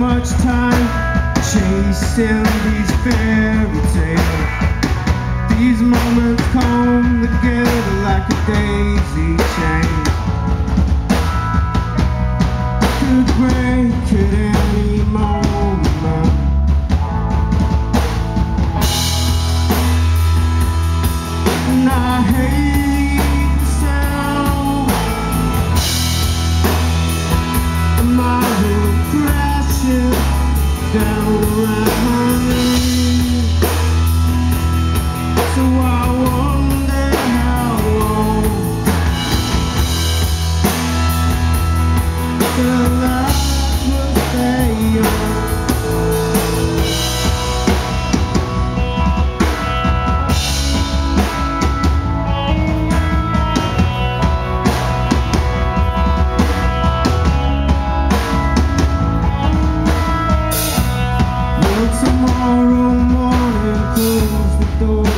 much time chasing these fairy tales. These moments come together like a daisy chain. Could break at any moment. And I hate the sound of my room crashing down around my knees. So I wonder how long the light will stay on. Will tomorrow morning close the door?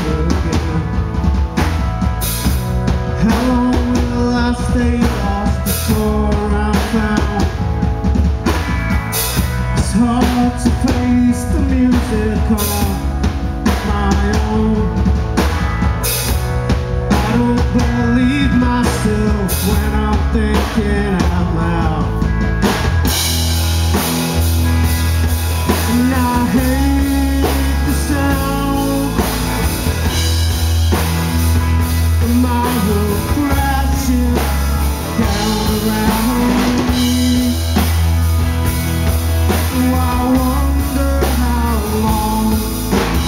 Stay lost before I'm found. It's hard to face the music on my own. I don't believe myself when I'm thinking out loud. And I hate the sound of my world crashing around me. So I wonder how long